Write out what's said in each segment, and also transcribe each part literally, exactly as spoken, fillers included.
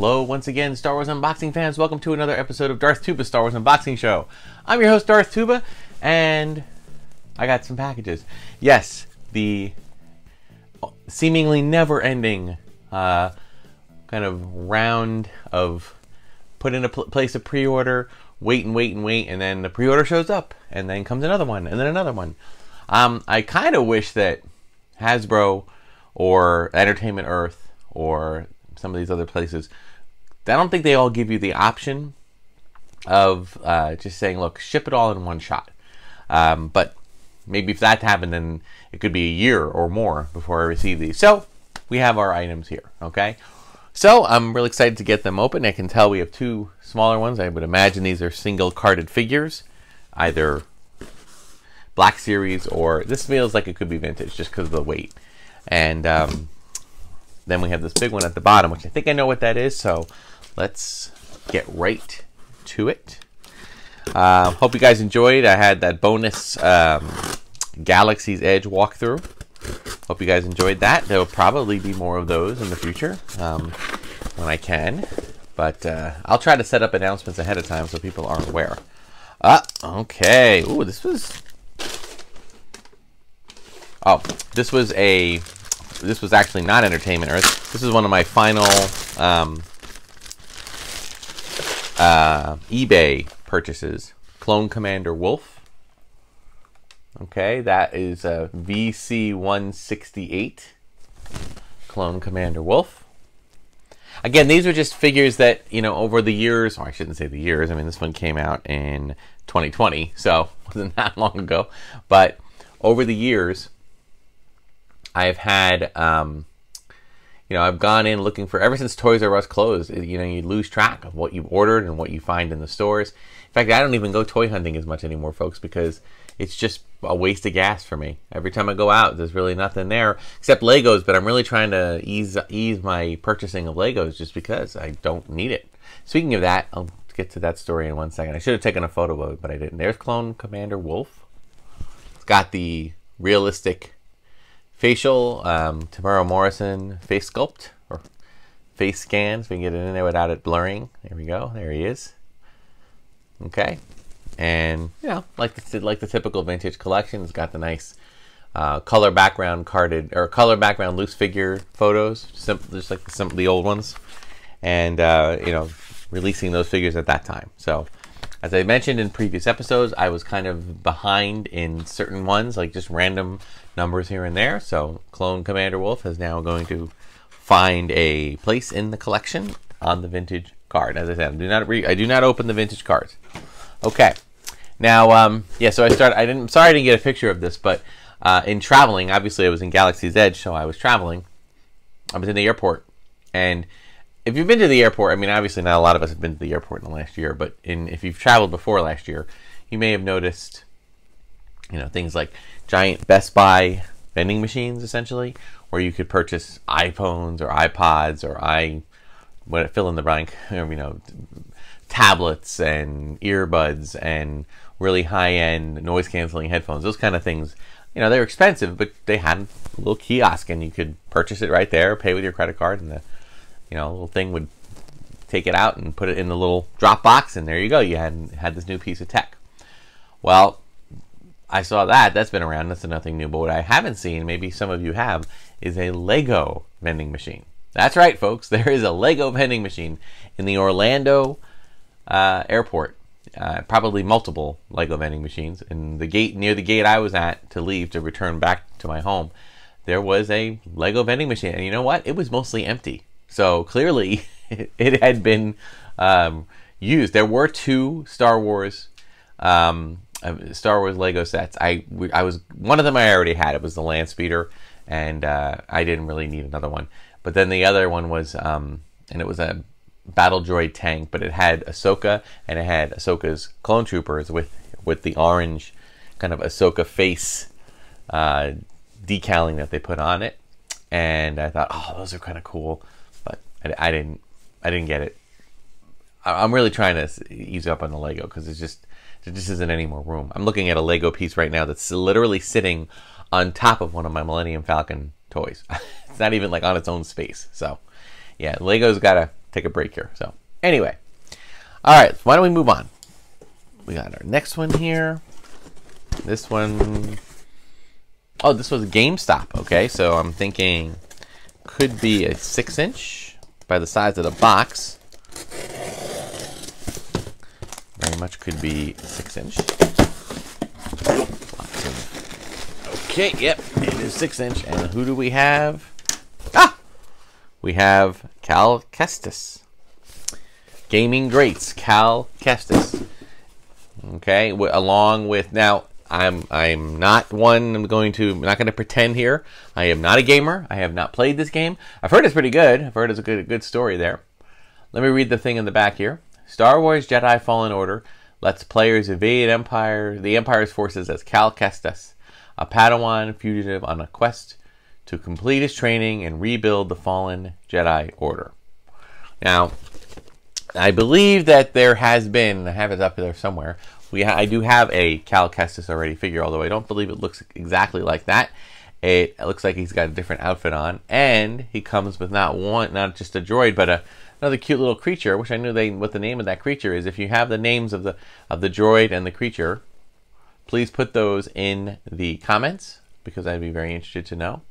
Hello once again, Star Wars Unboxing fans. Welcome to another episode of Darth Tuba's Star Wars Unboxing Show. I'm your host, Darth Tuba, and I got some packages. Yes, the seemingly never-ending uh, kind of round of put in a pl place a pre-order, wait and wait and wait, and then the pre-order shows up, and then comes another one, and then another one. Um, I kind of wish that Hasbro or Entertainment Earth or some of these other places, I don't think they all give you the option of uh, just saying, look, ship it all in one shot. Um, but maybe if that happened, then it could be a year or more before I receive these. So we have our items here, okay? So I'm really excited to get them open. I can tell we have two smaller ones. I would imagine these are single carded figures, either Black Series or, this feels like it could be vintage just because of the weight. And um, then we have this big one at the bottom, which I think I know what that is, so let's get right to it. Uh, hope you guys enjoyed. I had that bonus um, Galaxy's Edge walkthrough. Hope you guys enjoyed that. There will probably be more of those in the future um, when I can, but uh, I'll try to set up announcements ahead of time so people aren't aware. Uh, okay. Ooh, this was... Oh, this was a... This was actually not Entertainment Earth. This is one of my final um, uh, eBay purchases. Clone Commander Wolff. Okay, that is a V C one sixty-eight. Clone Commander Wolff. Again, these are just figures that, you know, over the years, or I shouldn't say the years, I mean, this one came out in twenty twenty, so it wasn't that long ago. But over the years, I've had, um, you know, I've gone in looking for, ever since Toys R Us closed, you know, you lose track of what you've ordered and what you find in the stores. In fact, I don't even go toy hunting as much anymore, folks, because it's just a waste of gas for me. Every time I go out, there's really nothing there except Legos, but I'm really trying to ease, ease my purchasing of Legos just because I don't need it. Speaking of that, I'll get to that story in one second. I should have taken a photo of it, but I didn't. There's Clone Commander Wolff. It's got the realistic facial, um, Tamara Morrison face sculpt, or face scan, so we can get it in there without it blurring. There we go, there he is. Okay, and you know, like the, like the typical vintage collection, it's got the nice uh, color background carded, or color background loose figure photos, simple, just like the, simple, the old ones, and uh, you know, releasing those figures at that time. So, as I mentioned in previous episodes, I was kind of behind in certain ones, like just random numbers here and there. So Clone Commander Wolff is now going to find a place in the collection on the vintage card. As I said, I do not re I do not open the vintage cards. Okay. Now, um, yeah. So I started. I didn't. I'm sorry I didn't get a picture of this, but uh, in traveling, obviously I was in Galaxy's Edge, so I was traveling. I was in the airport, and if you've been to the airport, I mean, obviously not a lot of us have been to the airport in the last year, but in, if you've traveled before last year, you may have noticed, you know, things like giant Best Buy vending machines, essentially, where you could purchase iPhones or iPods or I, what, fill in the blank, you know, tablets and earbuds and really high-end noise-canceling headphones, those kind of things. You know, they were expensive, but they had a little kiosk, and you could purchase it right there, pay with your credit card, and the, you know, a little thing would take it out and put it in the little drop box, and there you go. You had had this new piece of tech. Well, I saw that. That's been around. That's nothing new. But what I haven't seen, maybe some of you have, is a Lego vending machine. That's right, folks. There is a Lego vending machine in the Orlando uh, airport. Uh, probably multiple Lego vending machines. And the gate near the gate I was at to leave to return back to my home, there was a Lego vending machine. And you know what? It was mostly empty. So clearly it had been um, used. There were two Star Wars um, Star Wars Lego sets. I, I was one of them I already had. It was the Land Speeder, and uh, I didn't really need another one. But then the other one was, um, and it was a Battle Droid tank, but it had Ahsoka, and it had Ahsoka's Clone Troopers with, with the orange kind of Ahsoka face uh, decaling that they put on it. And I thought, oh, those are kind of cool. I, I didn't, I didn't get it. I, I'm really trying to ease up on the Lego because it's just, there just isn't any more room. I'm looking at a Lego piece right now that's literally sitting on top of one of my Millennium Falcon toys. It's not even like on its own space. So yeah, Lego's gotta take a break here. So anyway, all right, why don't we move on? We got our next one here. This one, oh, this was GameStop. Okay, so I'm thinking could be a six inch by the size of the box. Very much could be a six inch. Okay, yep, it is six inch. And who do we have? Ah, we have Cal Kestis. Gaming greats, Cal Kestis. Okay, w along with now. I'm I'm not one. I'm going to I'm not going to pretend here. I am not a gamer. I have not played this game. I've heard it's pretty good. I've heard it's a good a good story there. Let me read the thing in the back here. Star Wars Jedi Fallen Order lets players evade Empire the Empire's forces as Cal Kestis, a Padawan fugitive on a quest to complete his training and rebuild the fallen Jedi Order. Now, I believe that there has been. I have it up there somewhere. We ha I do have a Cal Kestis already figure, although I don't believe it looks exactly like that. It, it looks like he's got a different outfit on, and he comes with not one, not just a droid, but a, another cute little creature. I wish I knew they, what the name of that creature is. If you have the names of the of the droid and the creature, please put those in the comments, because I'd be very interested to know.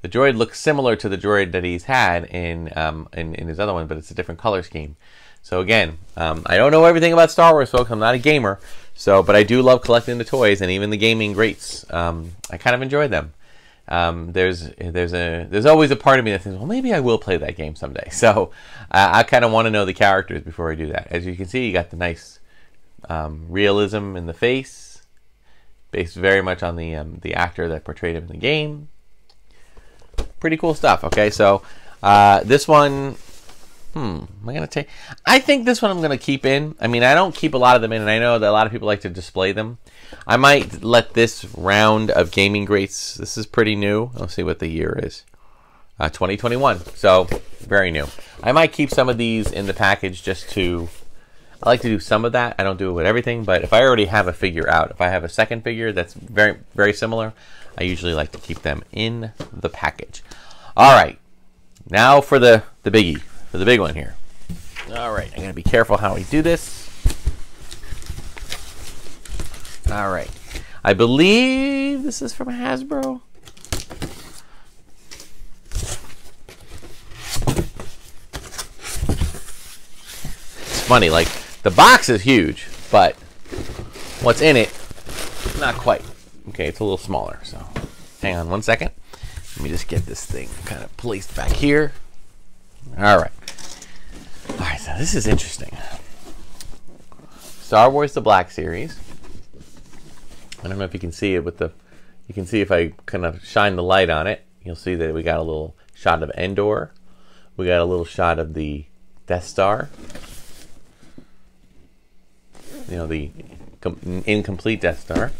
The droid looks similar to the droid that he's had in um, in, in his other one, but it's a different color scheme. So again, um, I don't know everything about Star Wars, folks. I'm not a gamer, so but I do love collecting the toys and even the gaming greats. Um, I kind of enjoy them. Um, there's there's a there's always a part of me that thinks, well, maybe I will play that game someday. So uh, I kind of want to know the characters before I do that. As you can see, you got the nice um, realism in the face, based very much on the um, the actor that portrayed him in the game. Pretty cool stuff. Okay, so uh, this one. Hmm, am I gonna take? I think this one I'm gonna keep in. I mean, I don't keep a lot of them in, and I know that a lot of people like to display them. I might let this round of gaming greats. This is pretty new. Let's see what the year is. Uh, twenty twenty-one. So very new. I might keep some of these in the package just to. I like to do some of that. I don't do it with everything, but if I already have a figure out, if I have a second figure that's very very similar, I usually like to keep them in the package. All right, now for the the biggie. For the big one here. All right, I'm gonna be careful how we do this. All right, I believe this is from Hasbro. It's funny, like the box is huge, but what's in it, not quite. Okay, it's a little smaller, so hang on one second. Let me just get this thing kind of placed back here. All right. All right, so this is interesting. Star Wars: The Black Series. I don't know if you can see it with the, you can see if I kind of shine the light on it, you'll see that we got a little shot of Endor. We got a little shot of the Death Star. You know, the com incomplete Death Star.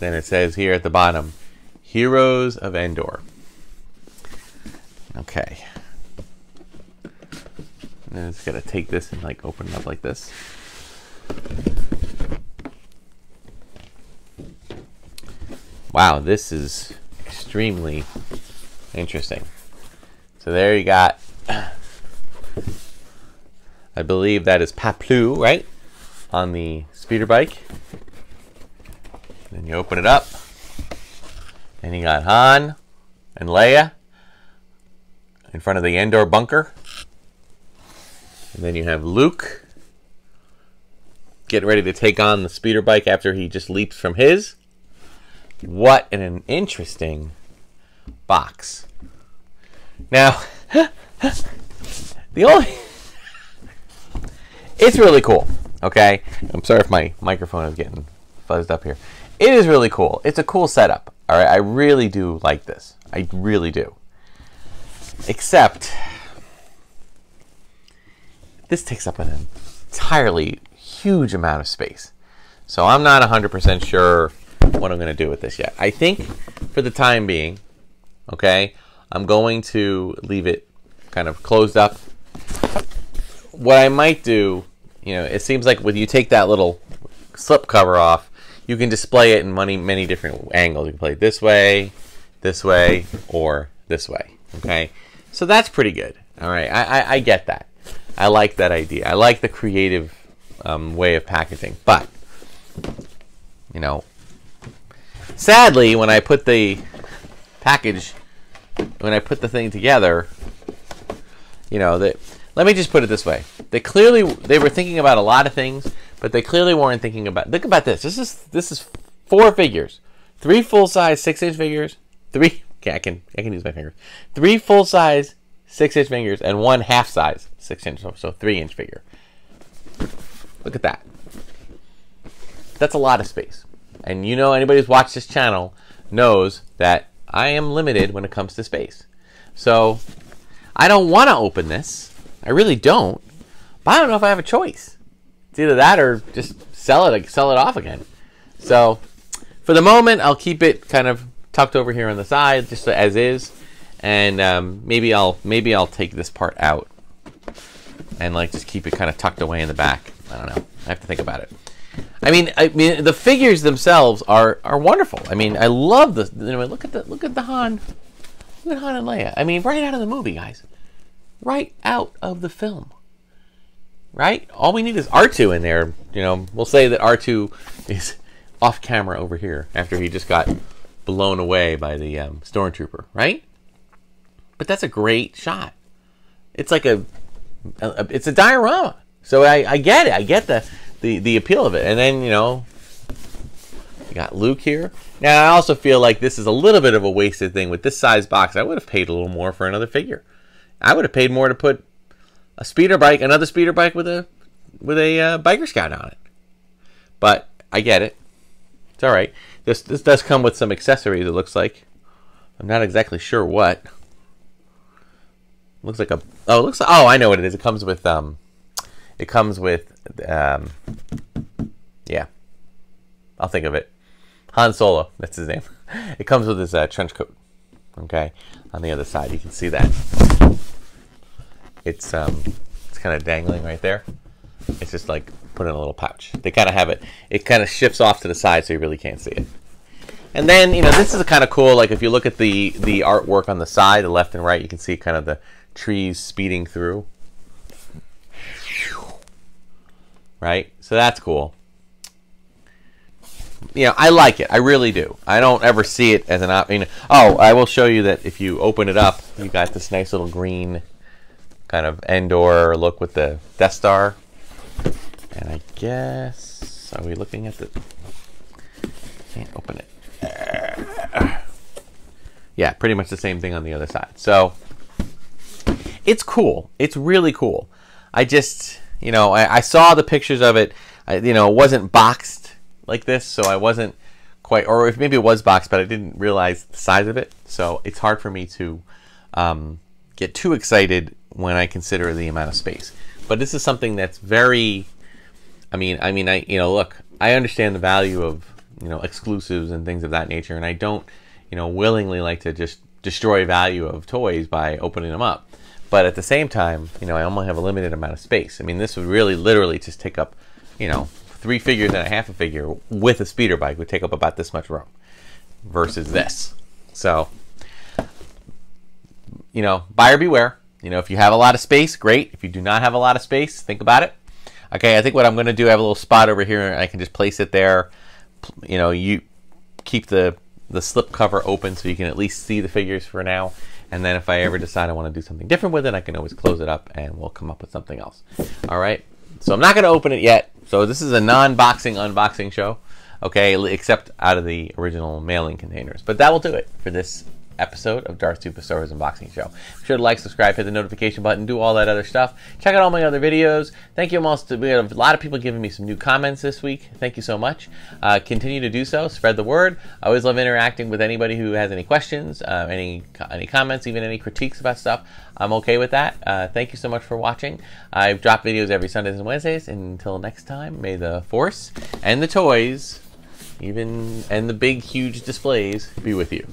Then it says here at the bottom, Heroes of Endor. Okay. I'm just gonna take this and like open it up like this. Wow, this is extremely interesting. So there you got, I believe that is Paplu, right? On the speeder bike. Then you open it up and you got Han and Leia in front of the Endor bunker. And then you have Luke getting ready to take on the speeder bike after he just leaps from his. What an, an interesting box. Now, the only... It's really cool, okay? I'm sorry if my microphone is getting fuzzed up here. It is really cool. It's a cool setup, all right? I really do like this. I really do. Except, this takes up an entirely huge amount of space. So I'm not one hundred percent sure what I'm going to do with this yet. I think for the time being, okay, I'm going to leave it kind of closed up. What I might do, you know, it seems like when you take that little slip cover off, you can display it in many, many different angles. You can play it this way, this way, or this way, okay? So that's pretty good. All right, I, I, I get that. I like that idea. I like the creative um, way of packaging. But, you know, sadly, when I put the package, when I put the thing together, you know, that, let me just put it this way. They clearly, they were thinking about a lot of things, but they clearly weren't thinking about, look about this. This is, this is four figures. Three full-size six-inch figures. Three, okay, I can, I can use my fingers. Three full-size six-inch fingers and one half-size six-inch, so three-inch figure. Look at that. That's a lot of space. And you know, anybody who's watched this channel knows that I am limited when it comes to space. So I don't want to open this. I really don't. But I don't know if I have a choice. It's either that or just sell it, sell it off again. So for the moment, I'll keep it kind of tucked over here on the side, just as is. And um, maybe I'll maybe I'll take this part out and like just keep it kind of tucked away in the back. I don't know. I have to think about it. I mean, I mean, the figures themselves are are wonderful. I mean, I love the anyway, look at the look at the Han, look at Han and Leia. I mean, right out of the movie, guys, right out of the film. Right? All we need is R two in there. You know, we'll say that R two is off camera over here after he just got blown away by the um, Stormtrooper, right? But that's a great shot. It's like a, a, a it's a diorama. So I, I get it. I get the, the, the appeal of it. And then, you know, you got Luke here. Now, I also feel like this is a little bit of a wasted thing with this size box. I would have paid a little more for another figure. I would have paid more to put a speeder bike, another speeder bike with a with a uh, biker scout on it. But I get it. It's all right. This this does come with some accessories, it looks like. I'm not exactly sure what. Looks like a oh, it looks like, oh, I know what it is. It comes with um it comes with um yeah. I'll think of it. Han Solo, that's his name. It comes with his uh, trench coat. Okay? On the other side, you can see that. It's um, it's kind of dangling right there. It's just like put in a little pouch. They kind of have it. It kind of shifts off to the side, so you really can't see it. And then you know this is kind of cool. Like if you look at the the artwork on the side, the left and right, you can see kind of the trees speeding through. Right. So that's cool. You know, I like it. I really do. I don't ever see it as an option. Oh, I will show you that if you open it up, you got this nice little green kind of Endor look with the Death Star. And I guess, are we looking at the, can't open it. Yeah, pretty much the same thing on the other side. So it's cool. It's really cool. I just, you know, I, I saw the pictures of it. I, you know, it wasn't boxed like this, so I wasn't quite, or if maybe it was boxed, but I didn't realize the size of it. So it's hard for me to um, get too excited when I consider the amount of space. But this is something that's very, I mean, I mean, I, you know, look, I understand the value of, you know, exclusives and things of that nature. And I don't, you know, willingly like to just destroy value of toys by opening them up. But at the same time, you know, I only have a limited amount of space. I mean, this would really literally just take up, you know, three figures and a half a figure with a speeder bike would take up about this much room versus this. So, you know, buyer beware. You know, if you have a lot of space, great. If you do not have a lot of space, think about it. Okay, I think what I'm going to do, I have a little spot over here, and I can just place it there. You know, you keep the, the slip cover open so you can at least see the figures for now. And then if I ever decide I want to do something different with it, I can always close it up, and we'll come up with something else. All right, so I'm not going to open it yet. So this is a non-boxing unboxing show, okay, except out of the original mailing containers. But that will do it for this episode of Darth Tuba Star Wars Unboxing Show. Be sure to like, subscribe, hit the notification button, do all that other stuff. Check out all my other videos. Thank you almost. We had a lot of people giving me some new comments this week. Thank you so much. Uh, continue to do so. Spread the word. I always love interacting with anybody who has any questions, uh, any any comments, even any critiques about stuff. I'm okay with that. Uh, thank you so much for watching. I've dropped videos every Sundays and Wednesdays. Until next time, may the Force and the toys, even and the big huge displays, be with you.